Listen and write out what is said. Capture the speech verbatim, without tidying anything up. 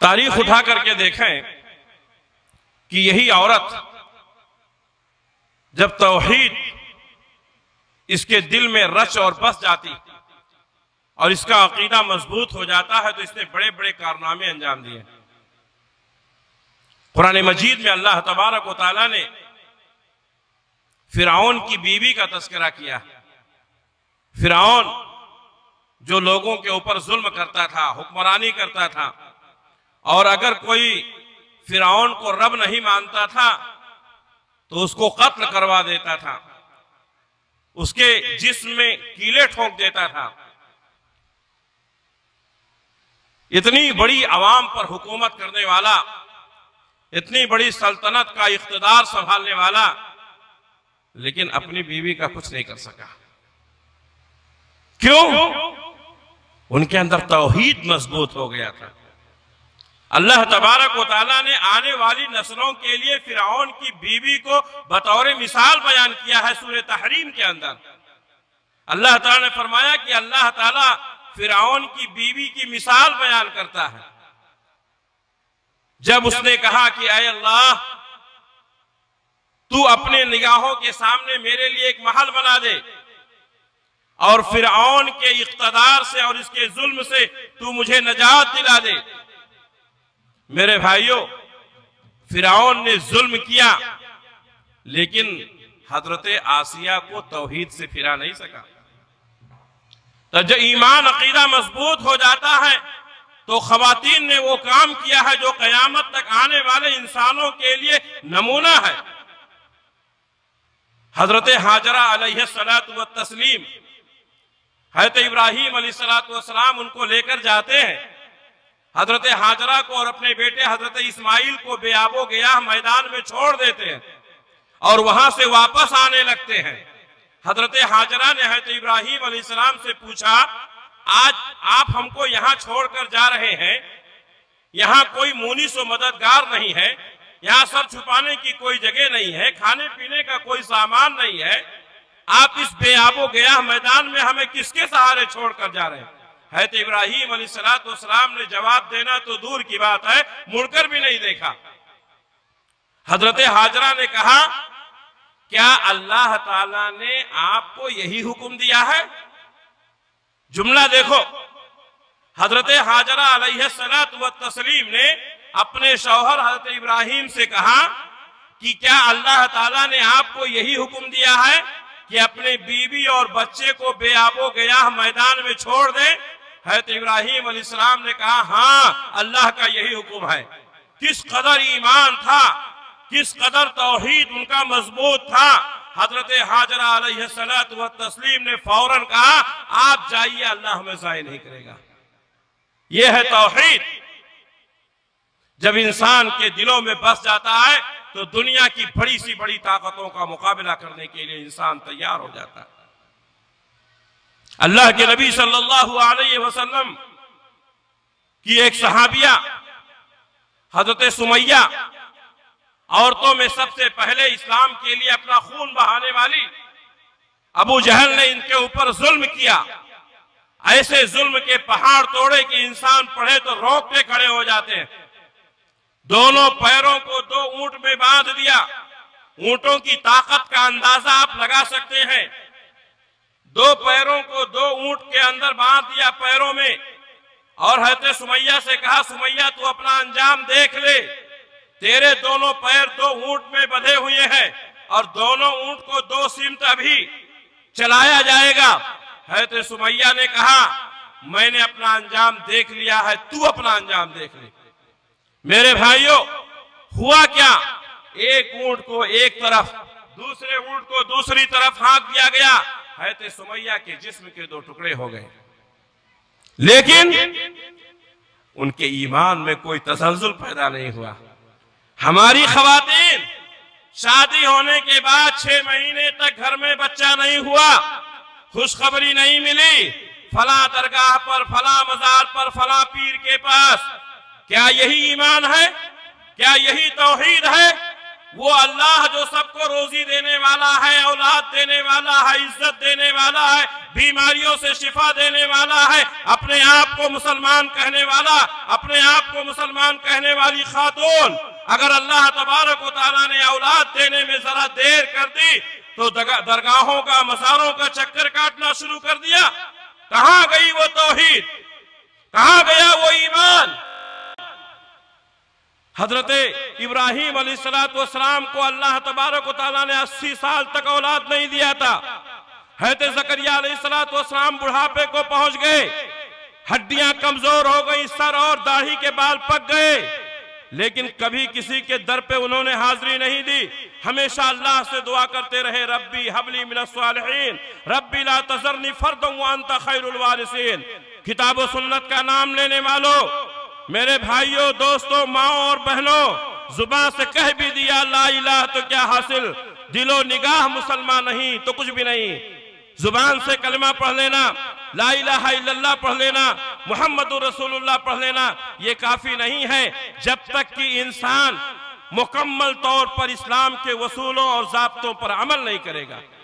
तारीख उठा करके देखें कि यही औरत जब तौहीद इसके दिल में रच और बस जाती और इसका अकीदा मजबूत हो जाता है तो इसने बड़े बड़े कारनामे अंजाम दिए। कुरान मजीद में अल्लाह तबारक व तआला ने फिरौन की बीवी का तस्करा किया। फिरौन जो लोगों के ऊपर जुल्म करता था, हुक्मरानी करता था, और अगर कोई फिरौन को रब नहीं मानता था तो उसको कत्ल करवा देता था, उसके जिस्म में कीले ठोंक देता था। इतनी बड़ी आवाम पर हुकूमत करने वाला, इतनी बड़ी सल्तनत का इख्तिदार संभालने वाला, लेकिन अपनी बीवी का कुछ नहीं कर सका। क्यों? उनके अंदर तौहीद मजबूत हो गया था। अल्लाह तबारक व तआला ने आने वाली नस्लों के लिए फिरौन की बीवी को बतौर मिसाल बयान किया है सूरह तहरीम के अंदर। अल्लाह ताला ने फरमाया कि अल्लाह ताला फिरौन की बीवी की मिसाल बयान करता है। जब उसने कहा कि अय अल्लाह, तू अपने निगाहों के सामने मेरे लिए एक महल बना दे और फिरौन के इख्तदार से और इसके जुल्म से तू मुझे नजात दिला दे। मेरे भाइयों, फिरौन ने जुल्म किया लेकिन हजरत आसिया को तौहीद से फिरा नहीं सका। तो जब ईमान अकीदा मजबूत हो जाता है तो खवातीन ने वो काम किया है जो कयामत तक आने वाले इंसानों के लिए नमूना है। हजरत हाजरा अलैहिस्सलातु व तस्लीम, हजरत इब्राहीम अलैहिस्सलातु व सलाम उनको लेकर जाते हैं। हजरत हाजरा को और अपने बेटे हजरत इस्माइल को बेआबो गया मैदान में छोड़ देते हैं और वहां से वापस आने लगते हैं। हजरत हाजरा ने हजरत इब्राहीम अलैहिस्सलाम से पूछा, आज आप हमको यहाँ छोड़कर जा रहे हैं, यहाँ कोई मुनीस व मददगार नहीं है, यहाँ सर छुपाने की कोई जगह नहीं है, खाने पीने का कोई सामान नहीं है, आप इस बेआबो गया मैदान में हमें किसके सहारे छोड़कर जा रहे हैं? हज़रत इब्राहीम अलैहिस्सलाम ने जवाब देना तो दूर की बात है, मुड़कर भी नहीं देखा। हजरत हाजरा ने कहा, क्या अल्लाह ताला ने आपको यही हुक्म दिया है? जुमला देखो, हजरत हाजरा अलैहिस्सलातु व तस्लीम ने अपने शौहर हजरत इब्राहीम से कहा कि क्या अल्लाह ताला ने आपको यही हुक्म दिया है कि अपने बीवी और बच्चे को बेआबो गया मैदान में छोड़ दे? हजरत इब्राहीम अलैहिस्सलाम ने कहा, हाँ, अल्लाह का यही हुक्म है। किस कदर ईमान था, किस कदर तौहीद उनका मजबूत था। हजरत हाजरा अलैहिस्सलातु व तस्लीम ने फौरन कहा, आप जाइए, अल्लाह हमें ज़ाय नहीं करेगा। यह है तौहीद। जब इंसान के दिलों में बस जाता है तो दुनिया की बड़ी सी बड़ी ताकतों का मुकाबला करने के लिए इंसान तैयार हो जाता है। अल्लाह के नबी सल्लल्लाहु अलैहि वसल्लम की एक सहाबिया हजरत सुमैया, औरतों में सबसे पहले इस्लाम के लिए अपना खून बहाने वाली, अबू जहल ने इनके ऊपर जुल्म किया, ऐसे जुल्म के पहाड़ तोड़े कि इंसान पढ़े तो रोंगटे खड़े हो जाते हैं। दोनों पैरों को दो ऊंट में बांध दिया। ऊंटों की ताकत का अंदाजा आप लगा सकते हैं। दो पैरों को दो ऊंट के अंदर बांध दिया पैरों में, और हजरत सुमैया से कहा, सुमैया, तू अपना अंजाम देख ले, तेरे दोनों पैर दो ऊंट में बंधे हुए हैं और दोनों ऊंट को दो सीमत अभी चलाया जाएगा। हज़रत सुमैया ने कहा, मैंने अपना अंजाम देख लिया है, तू अपना अंजाम देख ले। मेरे भाइयों, हुआ क्या, एक ऊंट को एक तरफ, दूसरे ऊंट को दूसरी तरफ हाथ दिया गया। हज़रत सुमैया के जिस्म के दो टुकड़े हो गए, लेकिन उनके ईमान में कोई तसलसल पैदा नहीं हुआ। हमारी खवातीन शादी होने के बाद छह महीने तक घर में बच्चा नहीं हुआ, खुशखबरी नहीं मिली, फला दरगाह पर, फला मजार पर, फला पीर के पास। क्या यही ईमान है? क्या यही तौहीद है? वो अल्लाह जो सबको रोजी देने वाला है, औलाद देने वाला है, इज्जत देने वाला है, बीमारियों से शिफा देने वाला है, अपने आप को मुसलमान कहने वाला, अपने आप को मुसलमान कहने वाली खातून, अगर अल्लाह तबारक व तआला ने औलाद देने में जरा देर कर दी तो दरगाहों का, मज़ारों का चक्कर काटना शुरू कर दिया। कहाँ गई वो तौहीद, कहाँ गया वो ईमान। हजरत इब्राहीम अलैहिस्सलाम को अल्लाह तबारक व तआला ने अस्सी साल तक औलाद नहीं दिया था। हज़रत ज़करिया अलैहिस्सलाम बुढ़ापे को पहुंच गए, हड्डियां कमजोर हो गई, सर और दाढ़ी के बाल पक गए, लेकिन कभी किसी के दर पे उन्होंने हाजिरी नहीं दी। हमेशा अल्लाह से दुआ करते रहे, रब्बी हबली मिनस सालिहीन, रब्बी ला तज़रनी फर्दन व अंत खैरुल वारिसीन। किताब व सुन्नत का नाम लेने वालों, मेरे भाइयों, दोस्तों, माओ और बहनों, जुबान से कह भी दिया ला इलाह तो क्या हासिल, दिलो निगाह मुसलमान नहीं तो कुछ भी नहीं। जुबान से कलमा पढ़ लेना, ला इलाहा इल्लल्लाह पढ़ लेना, मुहम्मदुर रसूलुल्लाह पढ़ लेना, ये काफी नहीं है जब तक कि इंसान मुकम्मल तौर पर इस्लाम के वसूलों और ज़ाब्तों पर अमल नहीं करेगा।